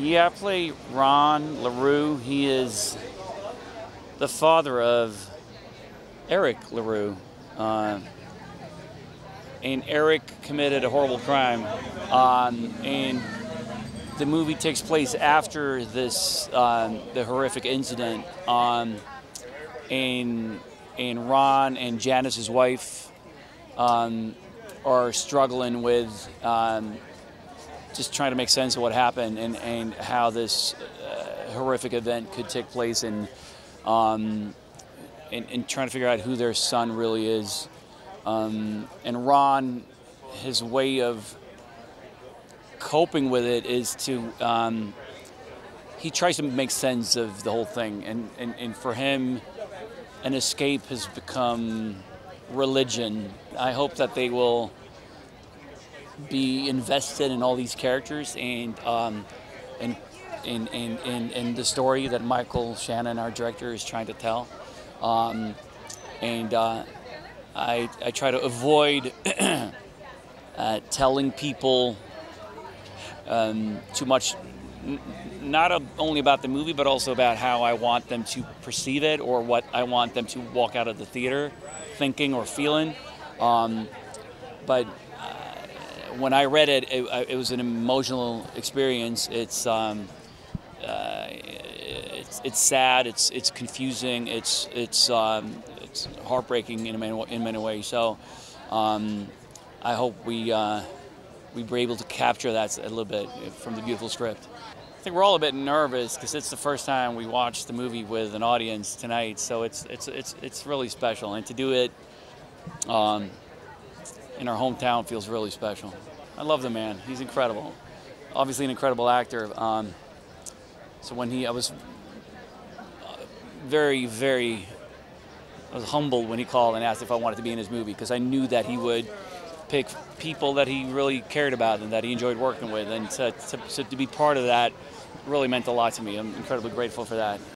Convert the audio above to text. Yeah, I play Ron LaRue. He is the father of Eric LaRue. And Eric committed a horrible crime. And the movie takes place after this, the horrific incident. And Ron and Janice, his wife, are struggling with just trying to make sense of what happened and how this horrific event could take place, and trying to figure out who their son really is. And Ron, his way of coping with it is to, he tries to make sense of the whole thing. And for him, an escape has become religion. I hope that they will be invested in all these characters and the story that Michael Shannon, our director, is trying to tell. I try to avoid telling people too much, not only about the movie, but also about how I want them to perceive it or what I want them to walk out of the theater thinking or feeling. When I read it, it was an emotional experience. It's sad. It's confusing. It's heartbreaking in many ways. So I hope we were able to capture that a little bit from the beautiful script. I think we're all a bit nervous because it's the first time we watched the movie with an audience tonight. So it's really special, and to do it in our hometown feels really special. I love the man. He's incredible. Obviously an incredible actor. So when I was I was humbled when he called and asked if I wanted to be in his movie, because I knew that he would pick people that he really cared about and that he enjoyed working with. And so to be part of that really meant a lot to me. I'm incredibly grateful for that.